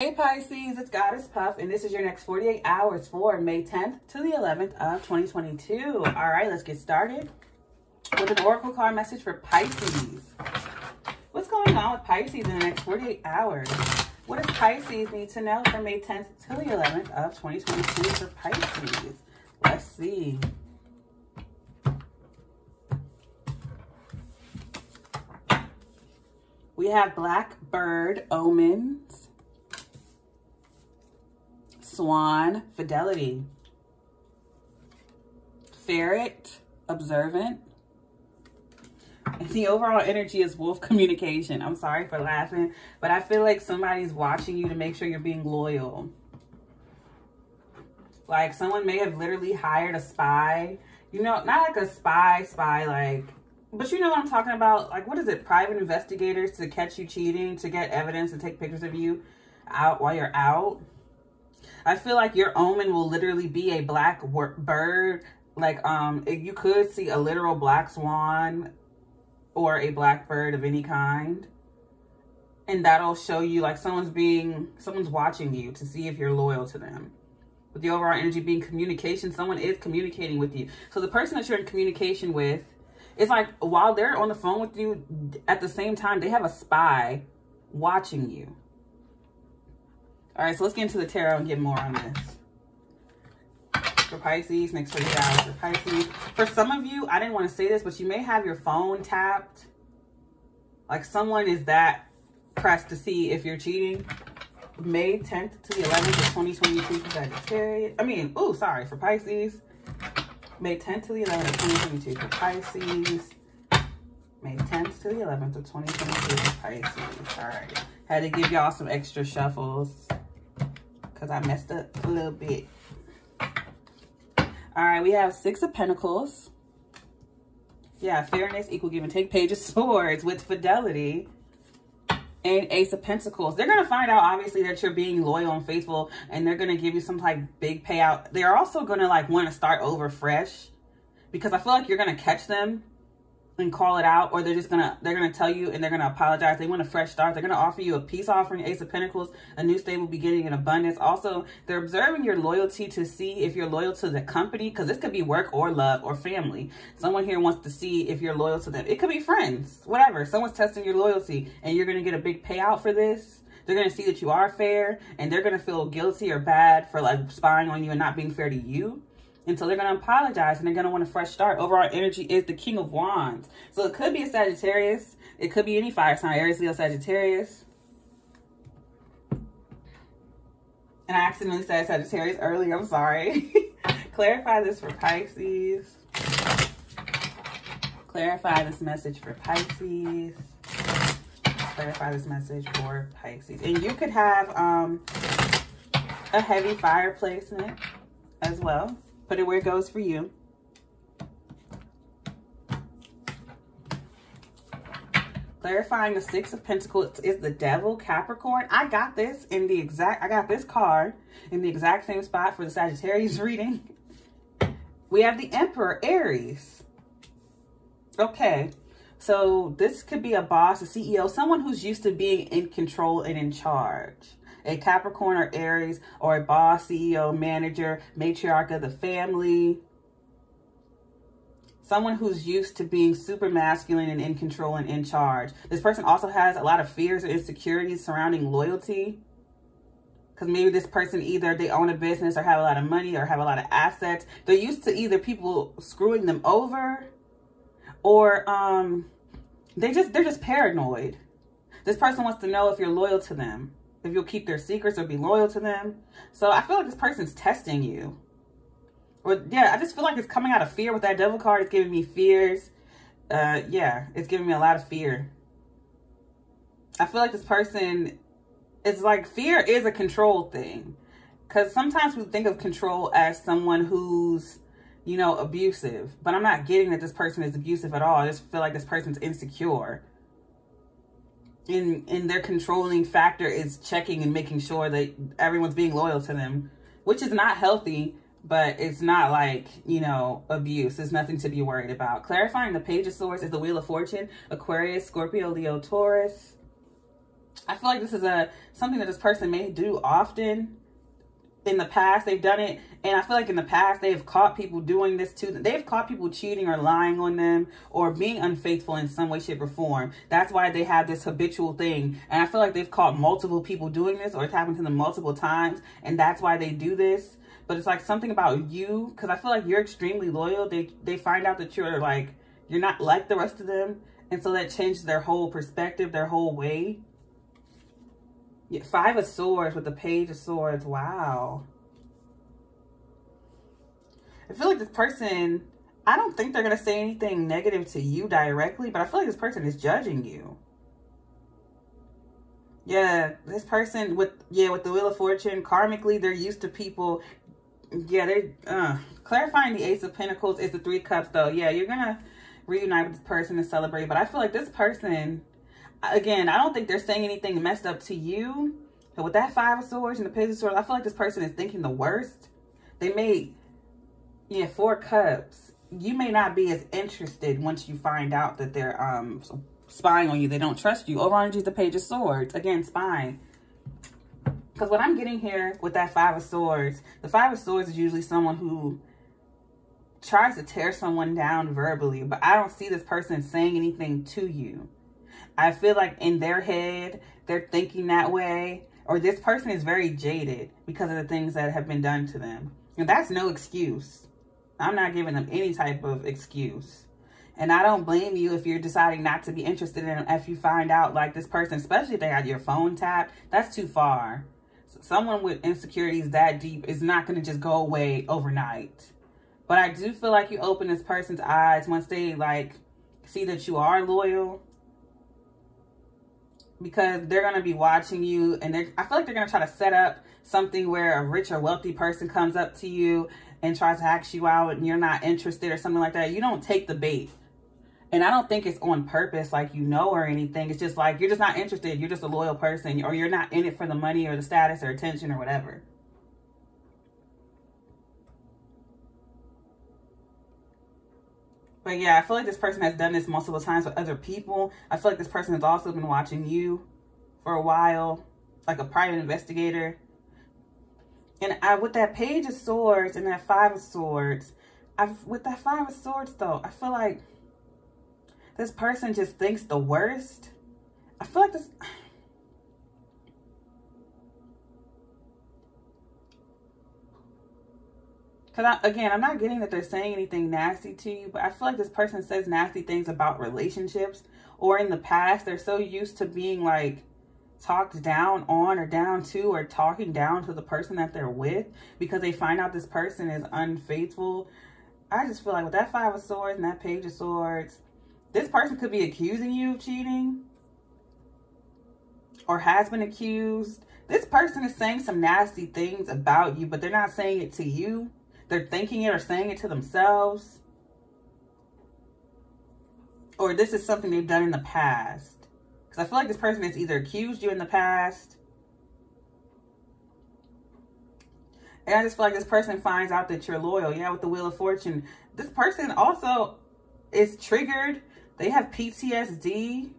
Hey Pisces, it's Goddess Puff, and this is your next 48 hours for May 10th to the 11th of 2022. All right, let's get started with an oracle card message for Pisces. What's going on with Pisces in the next 48 hours? What does Pisces need to know for May 10th to the 11th of 2022 for Pisces? Let's see. We have Blackbird, Omens, Swan, Fidelity, Ferret, Observant, and the overall energy is Wolf, Communication. I'm sorry for laughing, but I feel like somebody's watching you to make sure you're being loyal. Like someone may have literally hired a spy, you know, not like a spy, like, but you know what I'm talking about? Like, what is it? Private investigators to catch you cheating, to get evidence and take pictures of you out while you're out. I feel like your omen will literally be a black bird. Like, you could see a literal black swan or a black bird of any kind. And that'll show you like someone's watching you to see if you're loyal to them. With the overall energy being communication, someone is communicating with you. So the person that you're in communication with, it's like while they're on the phone with you, at the same time, they have a spy watching you. All right, so let's get into the tarot and get more on this. For Pisces, next 48 hours for Pisces. For some of you, I didn't want to say this, but you may have your phone tapped. Like someone is that pressed to see if you're cheating. May 10th to the 11th of 2022 for Sagittarius. For Pisces. May 10th to the 11th of 2022 for Pisces. May 10th to the 11th of 2022 for Pisces. All right. Had to give y'all some extra shuffles. Because I messed up a little bit. All right, we have Six of Pentacles. Yeah, fairness, equal give and take. Page of Swords with Fidelity. And Ace of Pentacles. They're going to find out, obviously, that you're being loyal and faithful. And they're going to give you some, like, big payout. They're also going to, like, want to start over fresh. Because I feel like you're going to catch them and call it out, or they're gonna tell you and they're gonna apologize. They want a fresh start. They're gonna offer you a peace offering, Ace of Pentacles, a new stable beginning in abundance. Also, they're observing your loyalty to see if you're loyal to the company, because this could be work or love or family. Someone here wants to see if you're loyal to them. It could be friends, whatever. Someone's testing your loyalty and you're gonna get a big payout for this. They're gonna see that you are fair, and they're gonna feel guilty or bad for like spying on you and not being fair to you. And so they're going to apologize and they're going to want a fresh start. Overall energy is the King of Wands. So it could be a Sagittarius. It could be any fire sign. Aries, Leo, Sagittarius. And I accidentally said Sagittarius earlier. I'm sorry. Clarify this for Pisces. Clarify this message for Pisces. Clarify this message for Pisces. And you could have a heavy fire placement as well. Put it where it goes for you. Clarifying the Six of Pentacles is the Devil, Capricorn. I got this card in the exact same spot for the Sagittarius reading. We have the Emperor, Aries. Okay, so this could be a boss, a CEO, someone who's used to being in control and in charge. A Capricorn or Aries, or a boss, CEO, manager, matriarch of the family. Someone who's used to being super masculine and in control and in charge. This person also has a lot of fears or insecurities surrounding loyalty. Because maybe this person either they own a business or have a lot of money or have a lot of assets. They're used to either people screwing them over or they're just paranoid. This person wants to know if you're loyal to them. If you'll keep their secrets or be loyal to them. So I feel like this person's testing you. Or yeah, I just feel like it's coming out of fear with that Devil card. It's giving me fears. It's giving me a lot of fear. I feel like this person, it's like fear is a control thing. Because sometimes we think of control as someone who's, you know, abusive. But I'm not getting that this person is abusive at all. I just feel like this person's insecure. And their controlling factor is checking and making sure that everyone's being loyal to them, which is not healthy, but it's not like, you know, abuse. There's nothing to be worried about. Clarifying the Page of Swords is the Wheel of Fortune, Aquarius, Scorpio, Leo, Taurus. I feel like this is something that this person may do often. In the past, they've done it, and I feel like in the past, they have caught people doing this too. They've caught people cheating or lying on them or being unfaithful in some way, shape, or form. That's why they have this habitual thing, and I feel like they've caught multiple people doing this, or it's happened to them multiple times, and that's why they do this. But it's like something about you, because I feel like you're extremely loyal. They find out that you're not like the rest of them, and so that changes their whole perspective, their whole way. Yeah, 5 of Swords with the Page of Swords. Wow. I feel like this person, I don't think they're going to say anything negative to you directly, but I feel like this person is judging you. Yeah, this person with the Wheel of Fortune, karmically, they're used to people. Yeah, they're clarifying the Ace of Pentacles is the 3 of Cups, though. Yeah, you're going to reunite with this person and celebrate, but I feel like this person... Again, I don't think they're saying anything messed up to you. But with that 5 of Swords and the Page of Swords, I feel like this person is thinking the worst. They may, yeah, 4 of Cups. You may not be as interested once you find out that they're spying on you. They don't trust you. Over is the Page of Swords. Again, spying. Because what I'm getting here with that 5 of Swords, the 5 of Swords is usually someone who tries to tear someone down verbally. But I don't see this person saying anything to you. I feel like in their head, they're thinking that way. Or this person is very jaded because of the things that have been done to them. And that's no excuse. I'm not giving them any type of excuse. And I don't blame you if you're deciding not to be interested in them. If you find out like this person, especially if they had your phone tapped, that's too far. Someone with insecurities that deep is not going to just go away overnight. But I do feel like you open this person's eyes once they like see that you are loyal. Because they're going to be watching you, and I feel like they're going to try to set up something where a rich or wealthy person comes up to you and tries to ask you out and you're not interested or something like that. You don't take the bait. And I don't think it's on purpose, like, you know, or anything. It's just like, you're just not interested. You're just a loyal person, or you're not in it for the money or the status or attention or whatever. But yeah, I feel like this person has done this multiple times with other people. I feel like this person has also been watching you for a while, like a private investigator. And with that Page of Swords and that 5 of Swords, with that 5 of Swords though, I feel like this person just thinks the worst. I feel like this... Because, again, I'm not getting that they're saying anything nasty to you, but I feel like this person says nasty things about relationships, or in the past, they're so used to being, like, talked down on or down to or talking down to the person that they're with because they find out this person is unfaithful. I just feel like with that 5 of Swords and that Page of Swords, this person could be accusing you of cheating or has been accused. This person is saying some nasty things about you, but they're not saying it to you. They're thinking it or saying it to themselves. Or this is something they've done in the past. Because I feel like this person has either accused you in the past. And I just feel like this person finds out that you're loyal. Yeah, with the Wheel of Fortune. This person also is triggered. They have PTSD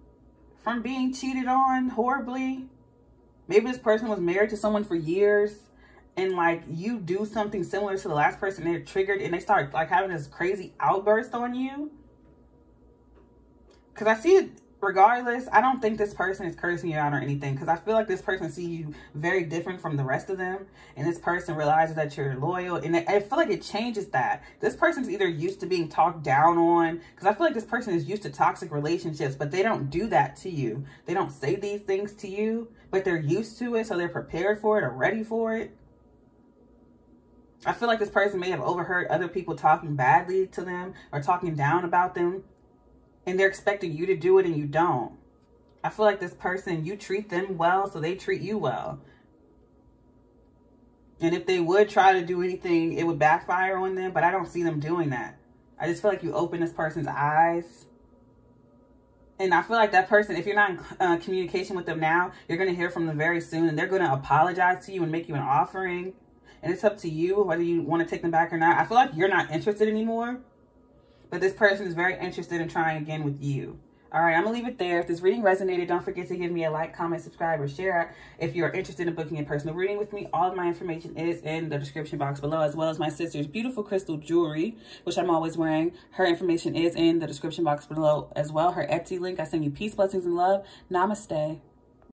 from being cheated on horribly. Maybe this person was married to someone for years. And, like, you do something similar to the last person, they're triggered, and they start, like, having this crazy outburst on you. Because I see it regardless. I don't think this person is cursing you out or anything. Because I feel like this person sees you very different from the rest of them. And this person realizes that you're loyal. And I feel like it changes that. This person's either used to being talked down on. Because I feel like this person is used to toxic relationships. But they don't do that to you. They don't say these things to you. But they're used to it. So they're prepared for it or ready for it. I feel like this person may have overheard other people talking badly to them or talking down about them, and they're expecting you to do it and you don't. I feel like this person, you treat them well, so they treat you well. And if they would try to do anything, it would backfire on them, but I don't see them doing that. I just feel like you open this person's eyes. And I feel like that person, if you're not in communication with them now, you're going to hear from them very soon, and they're going to apologize to you and make you an offering. And it's up to you whether you want to take them back or not. I feel like you're not interested anymore. But this person is very interested in trying again with you. All right, I'm gonna leave it there. If this reading resonated, don't forget to give me a like, comment, subscribe, or share. If you're interested in booking a personal reading with me, all of my information is in the description box below, as well as my sister's beautiful crystal jewelry, which I'm always wearing. Her information is in the description box below as well. Her Etsy link. I send you peace, blessings, and love. Namaste.